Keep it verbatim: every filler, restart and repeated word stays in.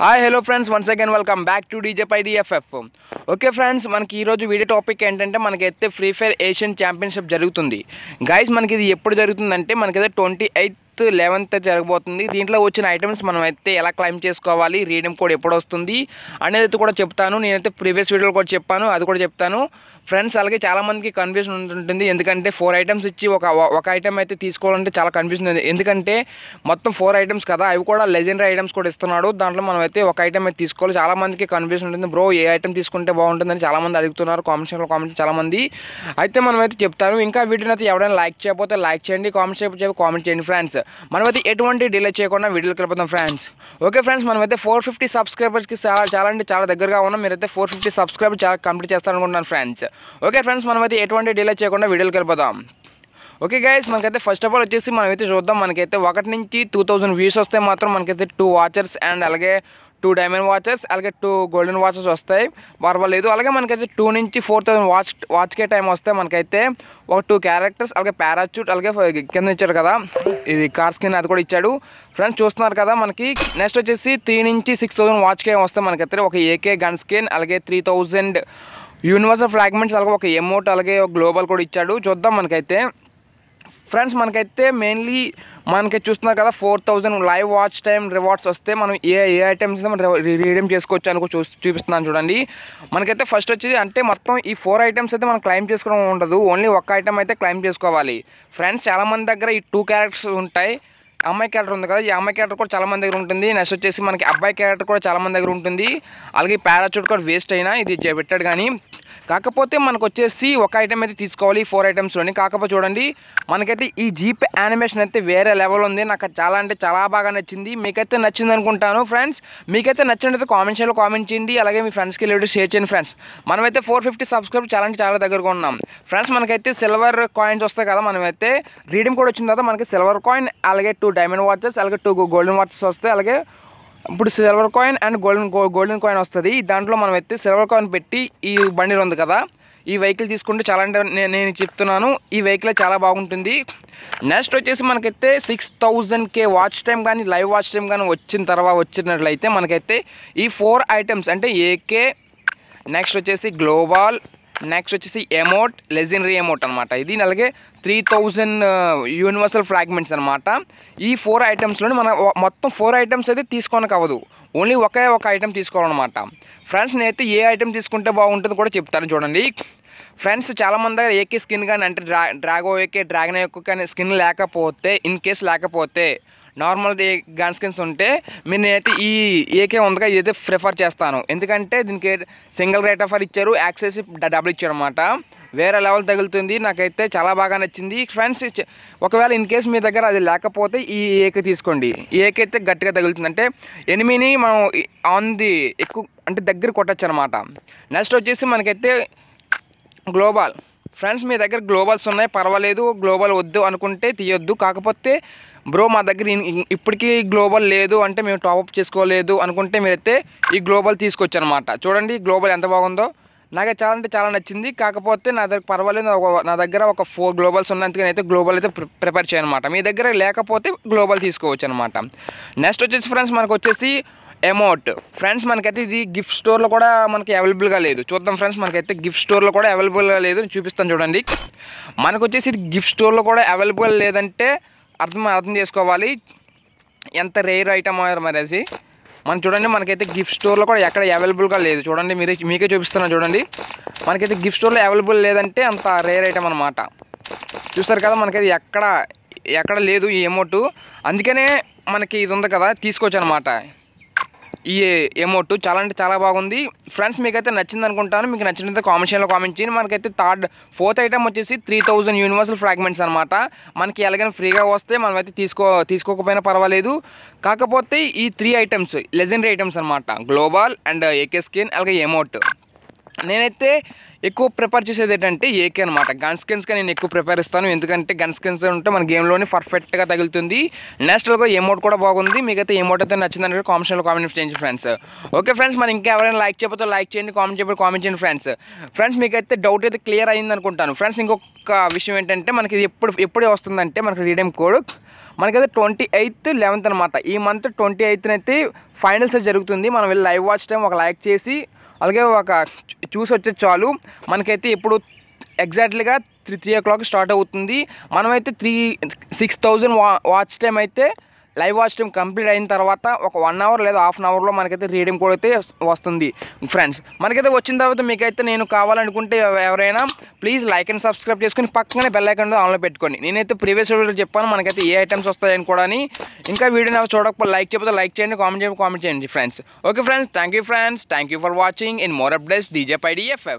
Hi hello friends one second welcome back to DJPD FF. Okay friends मन की video topic मन के free fire Asian championship जरूरतुंदी guys. मन की एप्पुडु जरूरतुंदी मन के ट्वेंटी एट इलेवन जरगबोतुंदी। दींట్లో వచ్చిన ఐటమ్స్ మనం అయితే ఎలా క్లైమ్ చేసుకోవాలి, రీడీమ్ కోడ్ ఎప్పుడు వస్తుంది అనేది కూడా చెప్తాను। నేనైతే ప్రీవియస్ వీడియోలో కూడా చెప్పాను, అది కూడా చెప్తాను ఫ్రెండ్స్। అలాగే చాలా మందికి కన్ఫ్యూజన్ ఉంటుంది, ఎందుకంటే ఫోర్ ఐటమ్స్ ఇచ్చి ఒక ఒక ఐటమ్ అయితే తీసుకోవాలంటే చాలా కన్ఫ్యూజన్ ఉంది, ఎందుకంటే మొత్తం ఫోర్ ఐటమ్స్ కదా, అవి కూడా లెజెండరీ ఐటమ్స్ కూడా ఇస్తున్నాడు। దాంట్లో మనం అయితే ఒక ఐటమ్ అయితే తీసుకోవాలి। చాలా మందికి కన్ఫ్యూజన్ ఉంటుంది, బ్రో ఏ ఐటమ్ తీసుకుంటే బాగుంటుందని చాలా మంది అడుగుతున్నారు కామెంట్ సెక్షన్లో, కామెంట్ చాలా మంది అయితే మనం అయితే చెప్తాను। ఇంకా వీడియోని అయితే ఎవరైనా లైక్ చేయకపోతే లైక్ చేయండి, కామెంట్ చేయకపోతే కామెంట్ చేయండి ఫ్రెండ్స్। మనమైతే ఎటువంటి డిలే చేయకుండా వీడియోకి వెళ్ళిపోతాం ఫ్రెండ్స్। ఓకే ఫ్రెండ్స్ మనమైతే ఫోర్ ఫిఫ్టీ సబ్స్క్రైబర్స్కి చాలా చాలా అంటే చాలా దగ్గరగా ఉన్నాం। మీరైతే ఫోర్ ఫిఫ్టీ సబ్స్క్రైబర్ చాలా కంప్లీట్ చేస్తారనుకుంటున్నాను ఫ్రెండ్స్। ఓకే ఫ్రెండ్స్ మనమైతే ఎటువంటి డిలే చేయకుండా వీడియోకి వెళ్ళిపోతాం। ఓకే గైస్ మనకైతే ఫస్ట్ ఆఫ్ ఆల్ వచ్చేసి మనమైతే చూద్దాం, మనకైతే ఒకటి నుంచి టూ థౌసండ్ వ్యూస్ వస్తే మాత్రం మనకైతే టూ వాచర్స్ అండ్ అలాగే టూ డైమండ్ వాచెస్ అలాగే టూ గోల్డెన్ వాచెస్ వస్తాయి, పర్వాలేదు। అలాగే మనకైతే టూ నుంచి ఫోర్ థౌసండ్ వాచ్ వాచ్కే టైం వస్తే మనకైతే ఒక టూ క్యారెక్టర్స్ అలాగే పారాచూట్ అలాగే కింద ఇచ్చాడు కదా ఇది కార్స్ కింద అది కూడా ఇచ్చాడు ఫ్రెండ్స్, చూస్తున్నారు కదా మనకి। నెక్స్ట్ వచ్చేసి త్రీ నుంచి సిక్స్ థౌసండ్ వాచ్కే వస్తే మనకైతే ఒక ఏకే గన్ స్కిన్ అలాగే త్రీ థౌజండ్ యూనివర్సల్ ఫ్రాగ్మెంట్స్ అలాగే ఒక ఎమోట్ అలాగే ఒక గ్లోబల్ కూడా ఇచ్చాడు। చూద్దాం మనకైతే ఫ్రెండ్స్ మనకైతే మెయిన్లీ మనకి చూస్తున్నారు కదా four thousand live watch time rewards వస్తే మనం ఏ ఏ ఐటమ్స్ మనం రీడీమ్ చేసుకోవచ్చు అనుకో చూ చూపిస్తున్నాను చూడండి। మనకైతే ఫస్ట్ వచ్చేది అంటే మొత్తం ఈ ఫోర్ ఐటమ్స్ అయితే మనం క్లైమ్ చేసుకోవడం ఉండదు, ఓన్లీ ఒక్క ఐటమ్ అయితే క్లైమ్ చేసుకోవాలి ఫ్రెండ్స్। చాలామంది దగ్గర ఈ టూ క్యారెక్టర్స్ ఉంటాయి, అమ్మాయి క్యారెక్టర్ ఉంది కదా, ఈ అమ్మాయి క్యారెక్టర్ కూడా చాలా మంది దగ్గర ఉంటుంది। నెక్స్ట్ వచ్చేసి మనకి అబ్బాయి క్యారెక్టర్ కూడా చాలా మంది దగ్గర ఉంటుంది, అలాగే పారాచూట్ కూడా వేస్ట్ అయినా ఇది పెట్టాడు కానీ, కాకపోతే మనకు వచ్చేసి ఒక ఐటమ్ అయితే తీసుకోవాలి ఈ ఫోర్ ఐటమ్స్లోని। కాకపోతే చూడండి మనకైతే ఈ జీప్ యానిమేషన్ అయితే వేరే లెవెల్ ఉంది, నాకు చాలా అంటే చాలా బాగా నచ్చింది, మీకైతే నచ్చింది అనుకుంటాను ఫ్రెండ్స్। మీకైతే నచ్చినట్లయితే కామెంట్ చేయాలి, కామెంట్ చేయండి, అలాగే మీ ఫ్రెండ్స్కి రిలేటెడ్ షేర్ చేయండి ఫ్రెండ్స్। మనమైతే ఫోర్ ఫిఫ్టీ సబ్స్క్రైబ్ చాలా అంటే చాలా దగ్గరగా ఉన్నాం ఫ్రెండ్స్। మనకైతే సిల్వర్ కాయిన్స్ వస్తాయి కదా, మనమైతే రీడీమ్ కోడ్ వచ్చిన తర్వాత మనకి సిల్వర్ కాయిన్ అలాగే టూ డైమండ్ వాచెస్ అలాగే టూ గోల్డెన్ వాచెస్ వస్తాయి, అలాగే ఇప్పుడు silver coin and golden golden coin వస్తుంది। దాంట్లో మనం అయితే సిల్వర్ కాయిన్ పెట్టి ఈ బండి ఉంది కదా ఈ వెహికల్ తీసుకుంటే చాలా అంటే నేను చెప్తున్నాను ఈ వెహికల్ చాలా బాగుంటుంది। నెక్స్ట్ వచ్చేసి మనకైతే సిక్స్ థౌజండ్ కే వాచ్ టైం కానీ లైవ్ వాచ్ టైం కానీ వచ్చిన తర్వాత వచ్చినట్లయితే మనకైతే ఈ ఫోర్ ఐటమ్స్ అంటే ఏకే, నెక్స్ట్ వచ్చేసి గ్లోబల్, నెక్స్ట్ వచ్చేసి ఎమోట్ లెజెండరీ ఎమోట్ అనమాట ఇది, అలాగే త్రీ థౌజండ్ యూనివర్సల్ ఫ్రాగ్మెంట్స్ అనమాట। ఈ ఫోర్ ఐటమ్స్లోని మనం మొత్తం ఫోర్ ఐటమ్స్ అయితే తీసుకోవడానికి అవ్వదు, ఓన్లీ ఒకే ఒక ఐటమ్ తీసుకోవాలన్నమాట ఫ్రెండ్స్। నేనైతే ఏ ఐటమ్ తీసుకుంటే బాగుంటుందో కూడా చెప్తాను చూడండి ఫ్రెండ్స్। చాలామంది దగ్గర ఏకే స్కిన్ కానీ అంటే డ్రా డ్రాగో ఏకే డ్రాగన్ ఏకే కానీ స్కిన్ లేకపోతే, ఇన్ కేస్ లేకపోతే నార్మల్ గన్ స్కిన్స్ ఉంటే మీరు నేనైతే ఈ ఏకే ఉందిగా ఇదైతే ప్రిఫర్ చేస్తాను, ఎందుకంటే దీనికి సింగిల్ రేట్ ఆఫర్ ఇచ్చారు, యాక్సెస్ డబుల్ ఇచ్చారు అనమాట, వేరే లెవెల్ తగులుతుంది, నాకైతే చాలా బాగా నచ్చింది ఫ్రెండ్స్। ఒకవేళ ఇన్ కేస్ మీ దగ్గర అది లేకపోతే ఈ ఏకే తీసుకోండి, ఈ ఏకే అయితే గట్టిగా తగులుతుంది, అంటే ఎనిమిని మనం ఆన్ ది ఎక్కువ అంటే దగ్గర కొట్టచ్చు అనమాట। నెక్స్ట్ వచ్చేసి మనకైతే గ్లోబల్ ఫ్రెండ్స్, మీ దగ్గర గ్లోబల్స్ ఉన్నాయి పర్వాలేదు, గ్లోబల్ వద్దు అనుకుంటే తీయొద్దు, కాకపోతే బ్రో మా దగ్గర ఇప్పటికీ గ్లోబల్ లేదు అంటే మేము టాప్అప్ చేసుకోలేదు అనుకుంటే మీరైతే ఈ గ్లోబల్ తీసుకోవచ్చు అనమాట। చూడండి గ్లోబల్ ఎంత బాగుందో, నాకు చాలా అంటే చాలా నచ్చింది, కాకపోతే నా దగ్గర పర్వాలేదు నా దగ్గర ఒక ఫోర్ గ్లోబల్స్ ఉన్నందుకు నేనైతే గ్లోబల్ అయితే ప్రిపేర్ చేయనమాట, మీ దగ్గర లేకపోతే గ్లోబల్ తీసుకోవచ్చు అనమాట। నెక్స్ట్ వచ్చేసి ఫ్రెండ్స్ మనకు వచ్చేసి అమౌంట్ ఫ్రెండ్స్, మనకైతే ఇది గిఫ్ట్ స్టోర్లో కూడా మనకి అవైలబుల్గా లేదు, చూద్దాం ఫ్రెండ్స్ మనకైతే గిఫ్ట్ స్టోర్లో కూడా అవైలబుల్గా లేదు, చూపిస్తాను చూడండి। మనకు వచ్చేసి ఇది గిఫ్ట్ స్టోర్లో కూడా అవైలబుల్ లేదంటే అర్థం అర్థం చేసుకోవాలి ఎంత రేర్ ఐటమ్ అయ్యారు మరి అది మనం చూడండి। మనకైతే గిఫ్ట్ స్టోర్లో కూడా ఎక్కడ అవైలబుల్గా లేదు చూడండి, మీరే మీకే చూపిస్తున్నాను చూడండి, మనకైతే గిఫ్ట్ స్టోర్లో అవైలబుల్ లేదంటే అంత రేర్ ఐటమ్ అనమాట, చూస్తారు కదా మనకైతే ఎక్కడ ఎక్కడ లేదు ఈ అమౌంట్, అందుకనే మనకి ఇది ఉంది కదా తీసుకోవచ్చు అనమాట ఈ ఎమోట్, చాలా అంటే చాలా బాగుంది ఫ్రెండ్స్। మీకైతే నచ్చింది అనుకుంటాను, మీకు నచ్చినట్లయితే కామెంట్ చేయండి, కామెంట్ చేయండి। మనకైతే థర్డ్ ఫోర్త్ ఐటమ్ వచ్చేసి త్రీ థౌజండ్ యూనివర్సల్ ఫ్రాగ్మెంట్స్ అనమాట, మనకి ఎలాగైనా ఫ్రీగా వస్తే మనమైతే తీసుకో తీసుకోకపోయినా పర్వాలేదు, కాకపోతే ఈ త్రీ ఐటమ్స్ లెజెండరీ ఐటమ్స్ అనమాట, గ్లోబల్ అండ్ ఏకే స్కిన్ అలాగే ఎమోట్, నేనైతే ఎక్కువ ప్రిఫర్ చేసేది ఏంటంటే ఏకే అనమాట. గన్ స్కిన్స్ కి నేను ఎక్కువ ప్రిఫర్ ఇస్తాను, ఎందుకంటే గన్ స్కిన్స్ ఉంటే మన గేమ్లోనే పర్ఫెక్ట్గా తగులుతుంది. నెక్స్ట్గా ఎమోట్ కూడా బాగుంది. మీకైతే ఎమోట్ అయితే నచ్చిందంటే కామెంట్స్లో కామెంట్ చేయండి ఫ్రెండ్స్. ఓకే ఫ్రెండ్స్, మనం ఇంకా ఎవరైనా లైక్ చేయకపోతే లైక్ చేయండి, కామెంట్ చేయకపోతే కామెంట్ చేయండి ఫ్రెండ్స్. ఫ్రెండ్స్ మీకైతే డౌట్ అయితే క్లియర్ అయింది అనుకుంటాను. ఫ్రెండ్స్ ఇంకొక విషయం ఏంటంటే మనకి ఎప్పుడు ఎప్పుడు వస్తుందంటే మనకి రీడీమ్ కోడ్ మనకైతే ట్వంటీ ఎయిత్ లెవెన్త్ అనమాట. ఈ మంత్ ట్వంటీ ఎయిత్న అయితే ఫైనల్స్ జరుగుతుంది. మనం వెళ్ళి లైవ్ వాచ్ టైం ఒక లైక్ చేసి అలాగే ఒక చూసి వచ్చేది చాలు. మనకైతే ఇప్పుడు ఎగ్జాక్ట్లీగా three three o'clock start అవుతుంది. మనమైతే త్రీ సిక్స్ థౌజండ్ వా వాచ్ టైం అయితే లైవ్ వాచ్ టైం కంప్లీట్ అయిన తర్వాత ఒక వన్ అవర్ లేదా హాఫ్ అన్ అవర్లో మనకైతే రీడీమ్ కోడ్ అయితే వస్తుంది ఫ్రెండ్స్. మనకైతే వచ్చిన తర్వాత మీకైతే నేను కావాలనుకుంటే ఎవరైనా ప్లీజ్ లైక్ అండ్ సబ్స్క్రైబ్ చేసుకుని పక్కనే బెల్ ఐకాన్ ఆన్లో పెట్టుకోండి. నేనైతే ప్రీవియస్ వీడియోలో చెప్పాను మనకైతే ఏ ఐటమ్స్ వస్తాయని కూడా. ఇంకా వీడియో నాకు చూడకపోతే లైక్ చెప్పితే లైక్ చేయండి, కామెంట్ చేయండి కామెంట్ చేయండి friends. Okay friends, thank you friends, thank you for watching. In more updates డీజేపైడీ.